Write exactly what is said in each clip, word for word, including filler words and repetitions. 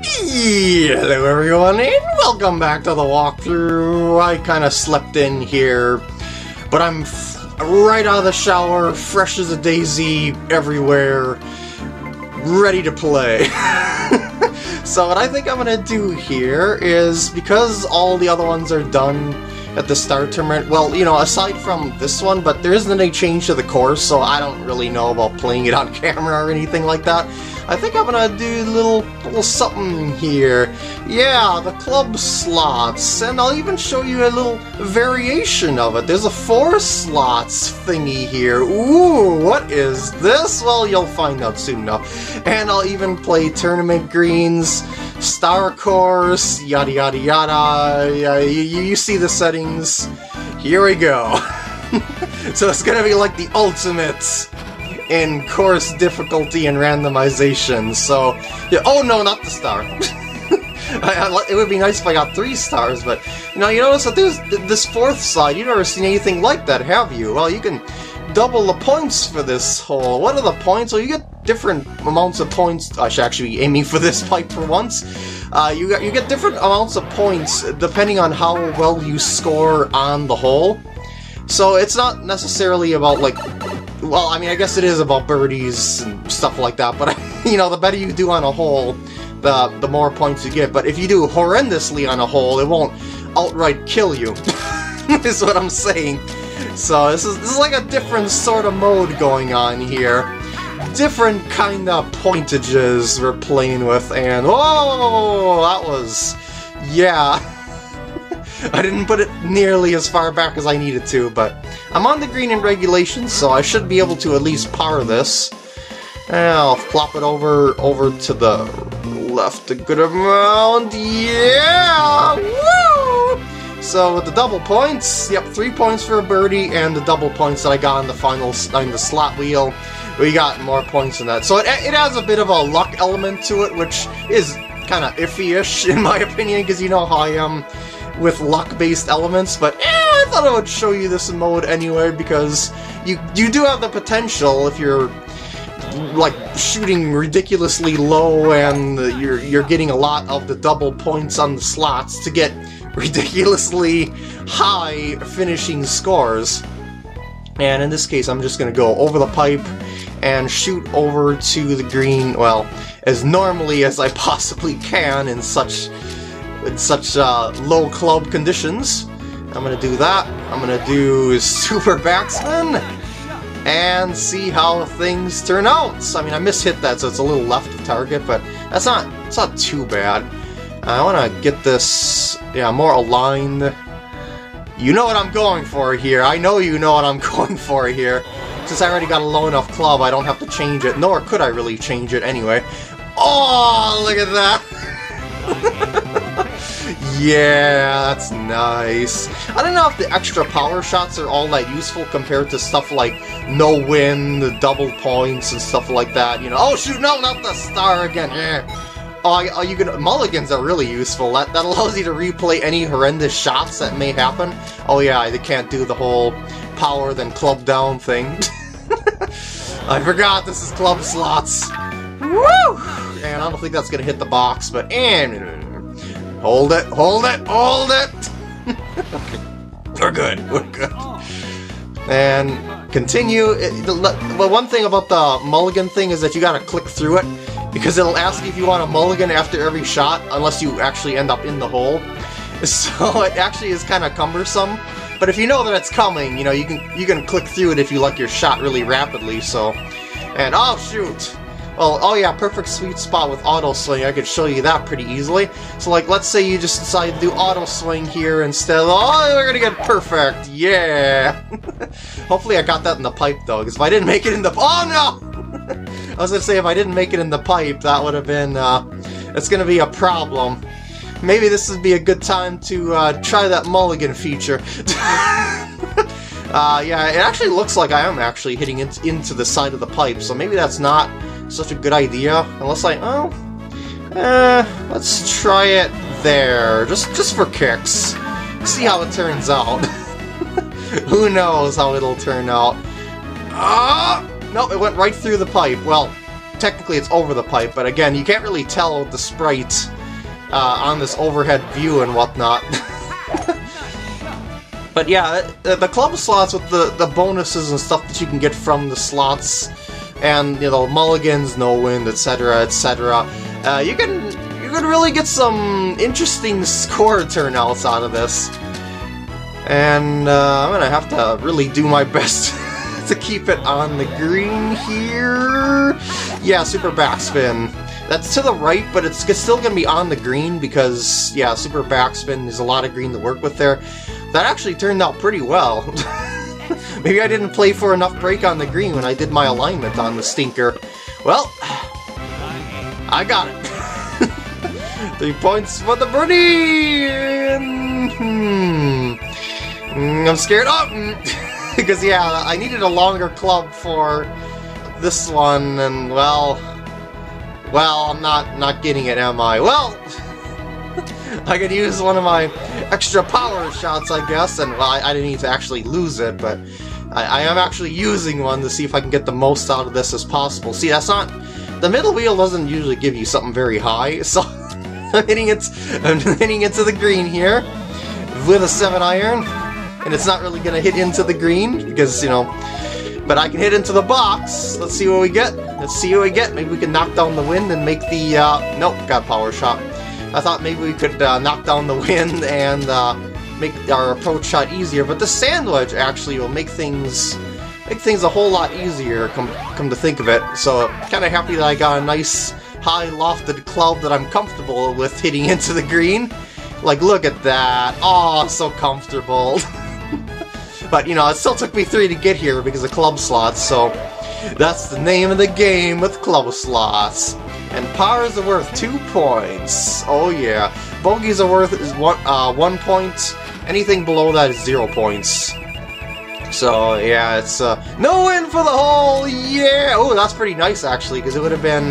Hello everyone, and welcome back to the walkthrough. I kind of slept in here, but I'm f right out of the shower, fresh as a daisy everywhere, ready to play. So what I think I'm going to do here is, because all the other ones are done at the start tournament, well, you know, aside from this one, but there isn't any change to the course, so I don't really know about playing it on camera or anything like that. I think I'm gonna do a little, little something here. Yeah, the club slots, and I'll even show you a little variation of it. There's a four slots thingy here. Ooh, what is this? Well, you'll find out soon enough. And I'll even play tournament greens, star course, yada yada yada. You, you see the settings. Here we go. So it's gonna be like the ultimate in course difficulty and randomization, so... Yeah, oh no, not the star. I, I, it would be nice if I got three stars, but... You know, you notice that there's this fourth slide. You've never seen anything like that, have you? Well, you can double the points for this hole. What are the points? Well, you get different amounts of points. I should actually be aiming for this pipe for once. Uh, you, got, you get different amounts of points depending on how well you score on the hole. So it's not necessarily about, like... Well, I mean, I guess it is about birdies and stuff like that, but, you know, the better you do on a hole, the, the more points you get. But if you do horrendously on a hole, it won't outright kill you, is what I'm saying. So this is, this is like a different sort of mode going on here. Different kind of pointages we're playing with, and... Whoa! That was... Yeah... I didn't put it nearly as far back as I needed to, but I'm on the green in regulation, so I should be able to at least par this. And I'll flop it over over to the left a good amount. Yeah! Woo! So with the double points, yep, three points for a birdie, and the double points that I got on the final on the slot wheel, we got more points than that. So it, it has a bit of a luck element to it, which is kind of iffy-ish in my opinion, because you know how I am with luck-based elements, but eh, I thought I would show you this mode anyway, because you you do have the potential, if you're like shooting ridiculously low and you're you're getting a lot of the double points on the slots, to get ridiculously high finishing scores. And in this case, I'm just gonna go over the pipe and shoot over to the green, well, as normally as I possibly can in such in such uh, low club conditions. I'm gonna do that. I'm gonna do super backspin and see how things turn out. I mean, I mishit that, so it's a little left of target, but that's not it's not too bad. I wanna get this, yeah, more aligned. You know what I'm going for here. I know you know what I'm going for here. Since I already got a low enough club, I don't have to change it, nor could I really change it anyway. Oh, look at that! Yeah, that's nice. I don't know if the extra power shots are all that useful compared to stuff like no win, the double points, and stuff like that. You know, oh shoot, no, not the star again. Eh. Oh, oh, you can mulligans are really useful. That that allows you to replay any horrendous shots that may happen. Oh yeah, they can't do the whole power then club down thing. I forgot this is club slots. Woo! And I don't think that's gonna hit the box, but and. Hold it, hold it, hold it! We're good, we're good. And continue. But one thing about the mulligan thing is that you gotta click through it, because it'll ask you if you want a mulligan after every shot, unless you actually end up in the hole. So it actually is kind of cumbersome. But if you know that it's coming, you know, you can you can click through it if you like your shot really rapidly, so... And oh shoot! Well, oh yeah, perfect sweet spot with auto swing. I could show you that pretty easily. So, like, let's say you just decide to do auto swing here instead. Oh, we're gonna get perfect. Yeah. Hopefully, I got that in the pipe though, because if I didn't make it in the oh no, I was gonna say if I didn't make it in the pipe, that would have been. Uh, it's gonna be a problem. Maybe this would be a good time to uh, try that mulligan feature. uh, yeah, it actually looks like I am actually hitting it into the side of the pipe, so maybe that's not such a good idea, unless I, oh, eh, let's try it there, just just for kicks, see how it turns out. Who knows how it'll turn out. Ah, no, it went right through the pipe. Well, technically it's over the pipe, but again, you can't really tell the sprites uh, on this overhead view and whatnot. But yeah, the club slots with the, the bonuses and stuff that you can get from the slots, and, you know, mulligans, no wind, etc, et cetera. Uh, you can you can really get some interesting score turnouts out of this. And uh, I'm gonna have to really do my best to keep it on the green here. Yeah, super backspin. That's to the right, but it's still gonna be on the green because, yeah, super backspin, there's a lot of green to work with there. That actually turned out pretty well. Maybe I didn't play for enough break on the green when I did my alignment on the stinker. Well, I got it. Three points for the birdie! Hmm. I'm scared. Oh! Because, yeah, I needed a longer club for this one, and, well... Well, I'm not, not getting it, am I? Well... I could use one of my extra power shots, I guess, and well, I, I didn't need to actually lose it, but I, I am actually using one to see if I can get the most out of this as possible. See, that's not... The middle wheel doesn't usually give you something very high, so I'm hitting it, I'm hitting into the green here with a seven iron, and it's not really going to hit into the green, because, you know... But I can hit into the box. Let's see what we get. Let's see what we get. Maybe we can knock down the wind and make the... Uh, nope, got power shot. I thought maybe we could uh, knock down the wind and uh, make our approach shot easier, but the sand wedge actually will make things make things a whole lot easier, come, come to think of it. So kind of happy that I got a nice high lofted club that I'm comfortable with hitting into the green. Like, look at that. Oh, so comfortable. But, you know, it still took me three to get here because of club slots, so that's the name of the game with club slots. And powers are worth two points. Oh yeah. Bogeys are worth is one, uh, one point. Anything below that is zero points. So yeah, it's uh, no win for the hole. Yeah. Oh, that's pretty nice actually, because it would have been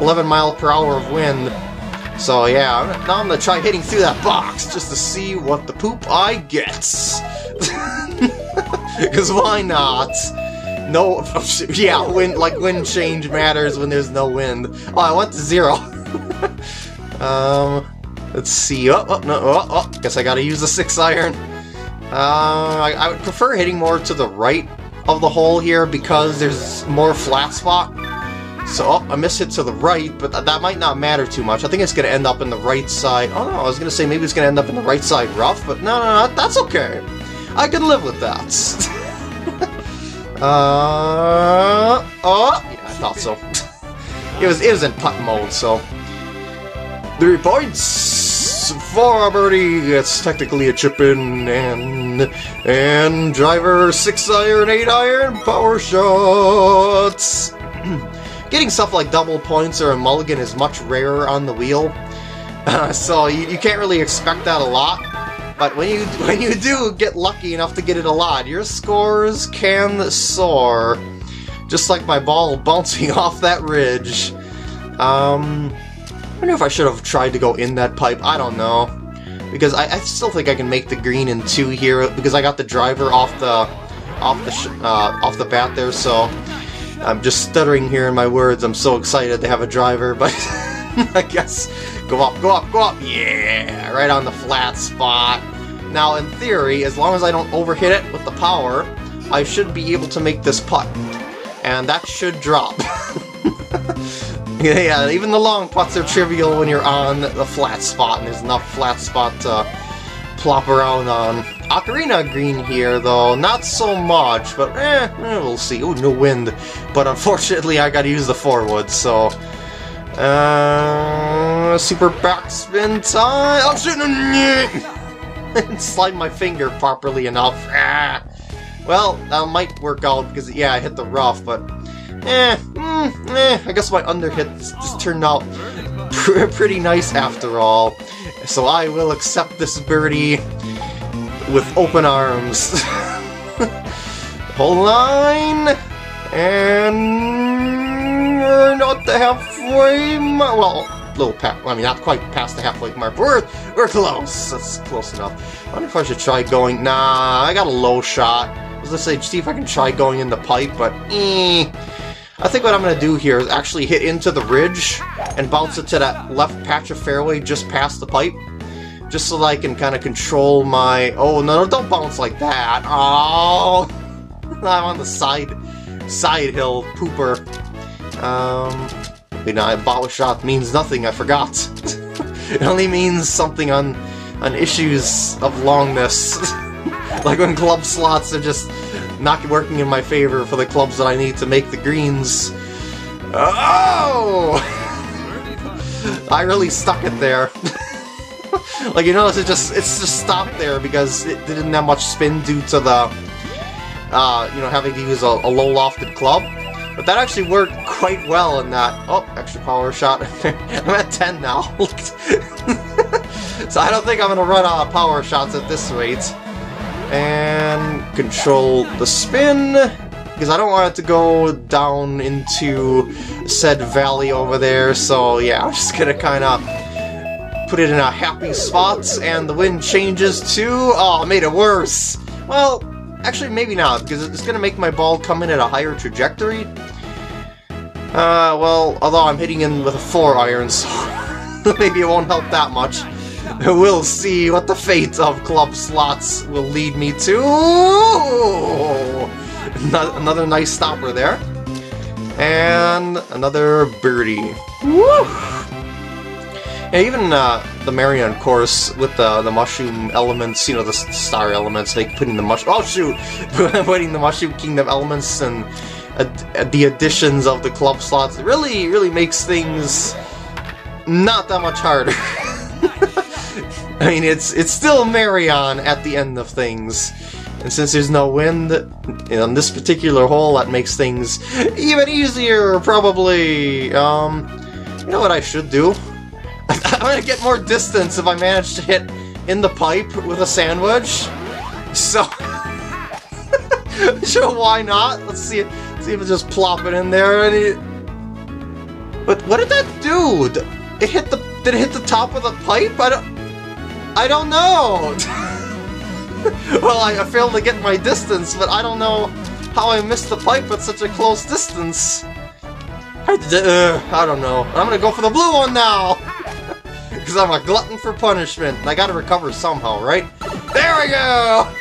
eleven mile per hour of wind. So yeah. Now I'm gonna try hitting through that box just to see what the poop I get. Because why not? No, yeah, wind, like wind change matters when there's no wind. Oh, I went to zero. um, let's see. Oh, oh, no, oh, oh, guess I gotta use the six iron. Uh, I, I would prefer hitting more to the right of the hole here because there's more flat spot. So, oh, I missed it to the right, but th that might not matter too much. I think it's gonna end up in the right side. Oh, no, I was gonna say maybe it's gonna end up in the right side rough, but no, no, no, that's okay. I can live with that. Uh oh, yeah, I thought so. it was it was in putt mode, so three points for birdie. That's technically a chip in, and and driver six iron, eight iron, power shots. Getting stuff like double points or a mulligan is much rarer on the wheel, uh, so you, you can't really expect that a lot. But when you when you do get lucky enough to get it a lot, your scores can soar, just like my ball bouncing off that ridge. Um, I wonder if I should have tried to go in that pipe. I don't know, because I, I still think I can make the green in two here because I got the driver off the off the sh uh, off the bat there. So I'm just stuttering here in my words. I'm so excited to have a driver, but I guess. Go up, go up, go up! Yeah! Right on the flat spot. Now, in theory, as long as I don't overhit it with the power, I should be able to make this putt. And that should drop. Yeah, even the long putts are trivial when you're on the flat spot, and there's enough flat spot to plop around on. Ocarina green here, though, not so much, but eh, we'll see. Ooh, no wind. But unfortunately, I gotta use the four wood, so... Uh, super backspin time! Oh shit! Didn't slide my finger properly enough. Ah. Well, that might work out because, yeah, I hit the rough, but eh, mm, eh, I guess my underhit just turned out pr pretty nice after all. So I will accept this birdie with open arms. Whole line and. Not the halfway mark. Well, little pat. I mean, not quite past the halfway mark. We're we're close. That's close enough. I wonder if I should try going. Nah, I got a low shot. I was gonna say, see if I can try going in the pipe, but eh, I think what I'm going to do here is actually hit into the ridge and bounce it to that left patch of fairway just past the pipe. Just so that I can kind of control my... Oh, no, no, don't bounce like that. Oh, I'm on the side side hill, pooper. Um, you know, I bottle shot means nothing, I forgot. It only means something on, on issues of longness. Like when club slots are just not working in my favor for the clubs that I need to make the greens. Oh! I really stuck it there. Like, you notice it just, it's just stopped there because it didn't have much spin due to the, uh, you know, having to use a, a low-lofted club. But that actually worked quite well in that. Oh, extra power shot. I'm at ten now. So I don't think I'm going to run out of power shots at this rate. And control the spin, because I don't want it to go down into said valley over there. So yeah, I'm just going to kind of put it in a happy spot, and the wind changes to... Oh, it made it worse! Well, actually maybe not, because it's going to make my ball come in at a higher trajectory. Uh, well, although I'm hitting in with a four iron, so maybe it won't help that much. We'll see what the fate of club slots will lead me to. Another nice stopper there. And another birdie. Woo! Yeah, even uh, the Marion course with the, the mushroom elements, you know, the star elements, they put in the mushroom... Oh, shoot! Putting the mushroom kingdom elements and ad the additions of the club slots really, really makes things not that much harder. I mean, it's it's still Marion at the end of things. And since there's no wind on this particular hole, that makes things even easier, probably. Um, you know what I should do? I'm gonna get more distance if I manage to hit in the pipe with a sandwich. So, sure, why not? Let's see it. See if it just plop it in there. And it... But what did that do? It hit the. Did it hit the top of the pipe? I don't. I don't know. Well, I, I failed to get my distance, but I don't know how I missed the pipe at such a close distance. I, uh, I don't know. I'm gonna go for the blue one now. Because I'm a glutton for punishment. I gotta recover somehow, right? There we go!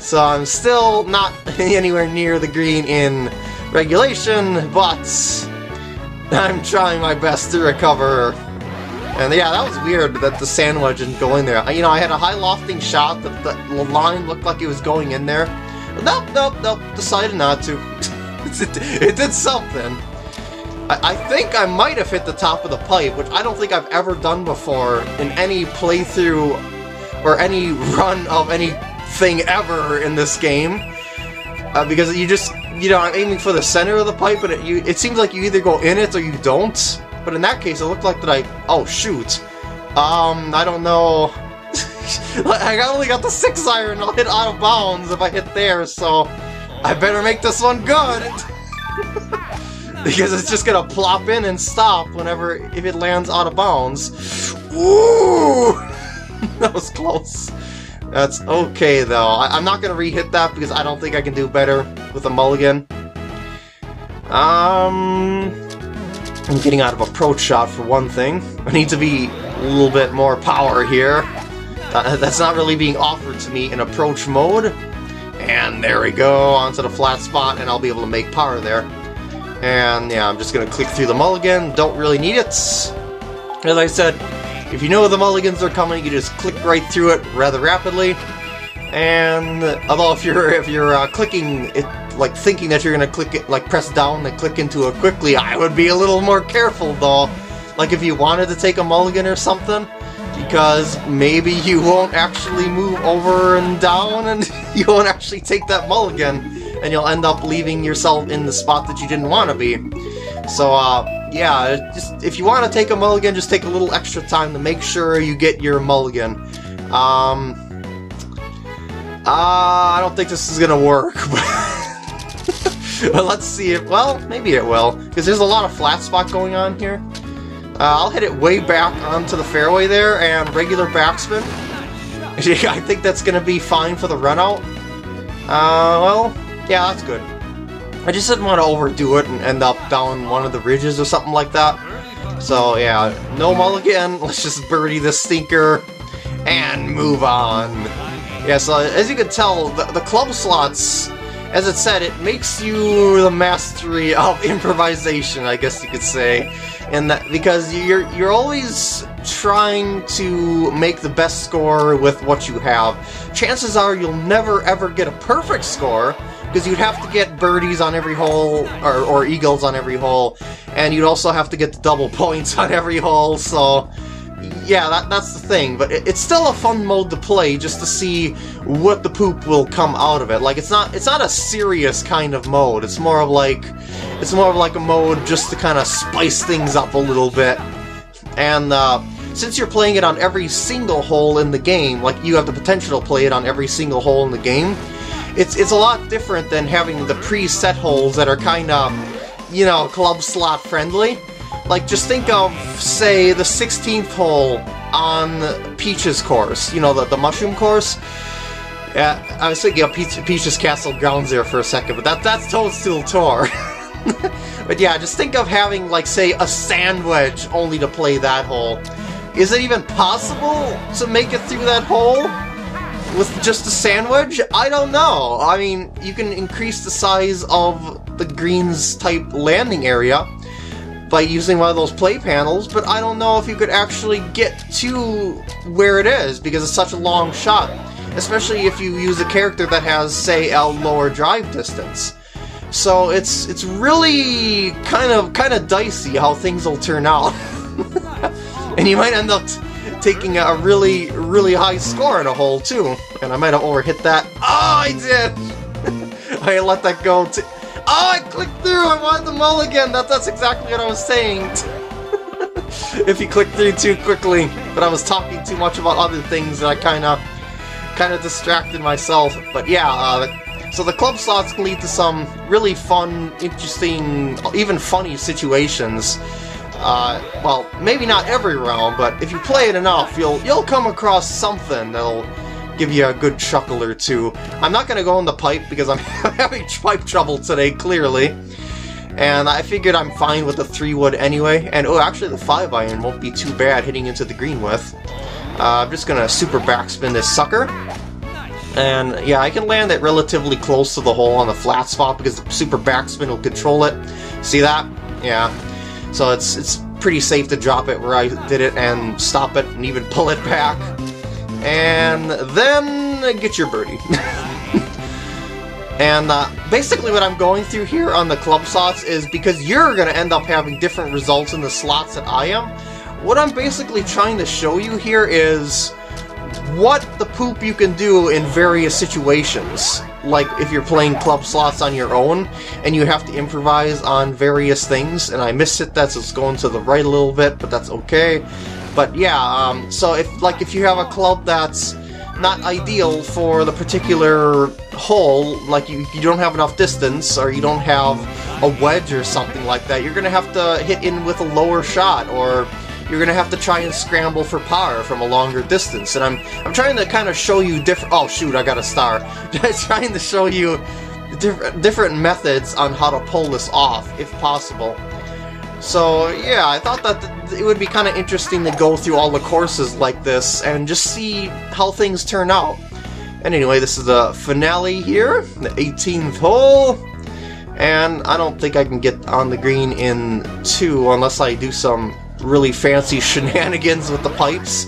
So I'm still not anywhere near the green in regulation, but I'm trying my best to recover. And yeah, that was weird that the sandwich didn't go in there. You know, I had a high lofting shot that the line looked like it was going in there. Nope, nope, nope. Decided not to. it, it did something. I think I might have hit the top of the pipe, which I don't think I've ever done before in any playthrough or any run of anything ever in this game. Uh, because you just, you know, I'm aiming for the center of the pipe, but it, you, it seems like you either go in it or you don't. But in that case, it looked like that I... Oh, shoot. Um, I don't know. I only got the six iron. I'll hit out of bounds if I hit there, so I better make this one good. Because it's just gonna plop in and stop whenever, if it lands out of bounds. Ooh! That was close. That's okay, though. I, I'm not gonna re-hit that because I don't think I can do better with a mulligan. Um... I'm getting out of approach shot for one thing. I need to be a little bit more power here. Uh, that's not really being offered to me in approach mode. And there we go, onto the flat spot, and I'll be able to make power there. And yeah, I'm just gonna click through the mulligan. Don't really need it. As I said, if you know the mulligans are coming, you just click right through it rather rapidly. And although if you're if you're uh, clicking it, like thinking that you're gonna click it, like press down and click into it quickly, I would be a little more careful though. Like if you wanted to take a mulligan or something, because maybe you won't actually move over and down, and you won't actually take that mulligan. And you'll end up leaving yourself in the spot that you didn't want to be. So, uh, yeah, just, if you want to take a mulligan, just take a little extra time to make sure you get your mulligan. Um, uh, I don't think this is going to work. But let's see if, well, maybe it will. Because there's a lot of flat spot going on here. Uh, I'll hit it way back onto the fairway there, and regular backspin. I think that's going to be fine for the runout. Uh, well... Yeah, that's good. I just didn't want to overdo it and end up down one of the ridges or something like that. So yeah, no mulligan, let's just birdie the stinker and move on. Yeah, so as you can tell, the, the club slots, as it said, it makes you the mastery of improvisation, I guess you could say. And that, because you're you're always trying to make the best score with what you have. Chances are you'll never ever get a perfect score, because you'd have to get birdies on every hole, or, or eagles on every hole, and you'd also have to get the double points on every hole, so yeah, that, that's the thing. But it, it's still a fun mode to play, just to see what the poop will come out of it. Like, it's not it's not a serious kind of mode, it's more of like, it's more of like a mode just to kind of spice things up a little bit. And uh, since you're playing it on every single hole in the game, like you have the potential to play it on every single hole in the game, It's, it's a lot different than having the preset holes that are kind of, you know, club slot friendly. Like, just think of, say, the sixteenth hole on Peach's course, you know, the, the mushroom course. Yeah, I was thinking of Peach, Peach's Castle Grounds there for a second, but that, that's Toadstool Tour. But yeah, just think of having, like, say, a sandwich only to play that hole. Is it even possible to make it through that hole with just a sandwich? I don't know. I mean, you can increase the size of the greens type landing area by using one of those play panels, but I don't know if you could actually get to where it is, because it's such a long shot, especially if you use a character that has, say, a lower drive distance. So it's it's really kind of kind of dicey how things will turn out. And you might end up taking a really, really high score in a hole, too. And I might have overhit that. Oh, I did! I let that go. T oh, I clicked through! I wanted the mulligan! That, that's exactly what I was saying. If you click through too quickly. But I was talking too much about other things and I kind of kind of distracted myself. But yeah, uh, so the club slots can lead to some really fun, interesting, even funny situations. Uh, well, maybe not every round, but if you play it enough, you'll you'll come across something that'll give you a good chuckle or two. I'm not gonna go in the pipe because I'm having pipe trouble today, clearly. And I figured I'm fine with the three wood anyway. And oh, actually the five iron won't be too bad hitting into the green with. Uh, I'm just gonna super backspin this sucker. And yeah, I can land it relatively close to the hole on the flat spot because the super backspin will control it. See that? Yeah. So it's it's pretty safe to drop it where I did it and stop it and even pull it back. And then get your birdie. And uh, basically what I'm going through here on the club slots is because you're going to end up having different results in the slots that I am. What I'm basically trying to show you here is what the poop you can do in various situations. Like if you're playing club slots on your own and you have to improvise on various things, and I missed it, that's just going to the right a little bit, but that's okay. But yeah, um, so if like if you have a club that's not ideal for the particular hole, like you, you don't have enough distance or you don't have a wedge or something like that, you're gonna have to hit in with a lower shot, or you're gonna have to try and scramble for par from a longer distance. And I'm I'm trying to kind of show you different. Oh shoot, I got a star. Trying to show you different different methods on how to pull this off, if possible. So yeah, I thought that th it would be kind of interesting to go through all the courses like this and just see how things turn out. And anyway, this is the finale here, the eighteenth hole. And I don't think I can get on the green in two unless I do some really fancy shenanigans with the pipes.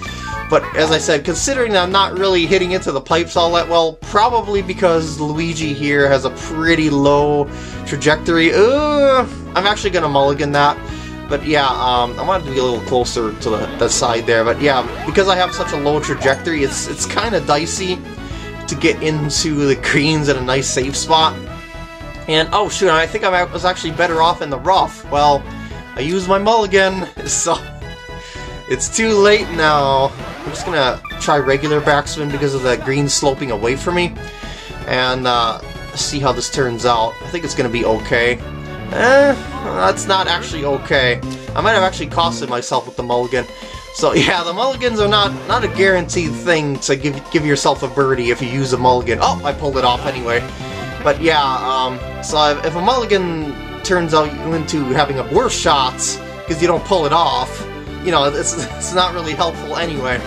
But as I said, considering I'm not really hitting into the pipes all that well, probably because Luigi here has a pretty low trajectory. Uh, I'm actually gonna mulligan that. But yeah, um, I wanted to be a little closer to the, the side there. But yeah, because I have such a low trajectory, it's it's kind of dicey to get into the greens in a nice safe spot. And oh shoot, I think I was actually better off in the rough. Well, I used my mulligan, so it's too late now. I'm just gonna try regular backspin because of that green sloping away from me, and uh, see how this turns out. I think it's gonna be okay. Eh, that's not actually okay. I might have actually costed myself with the mulligan. So yeah, the mulligans are not not a guaranteed thing to give give yourself a birdie if you use a mulligan. Oh, I pulled it off anyway. But yeah, um, so if a mulligan turns out into having a worse shot because you don't pull it off, you know, it's, it's not really helpful anyway.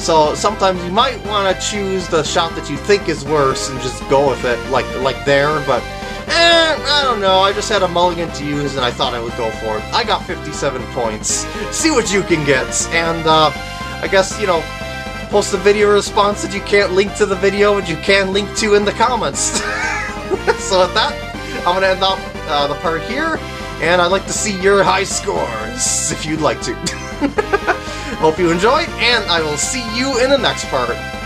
So sometimes you might want to choose the shot that you think is worse and just go with it, like like there, but eh, I don't know, I just had a mulligan to use and I thought I would go for it. I got fifty-seven points. See what you can get, and uh, I guess, you know, post a video response that you can't link to the video and you can link to in the comments. So with that, I'm going to end off uh, the part here, and I'd like to see your high scores, if you'd like to. Hope you enjoyed, and I will see you in the next part.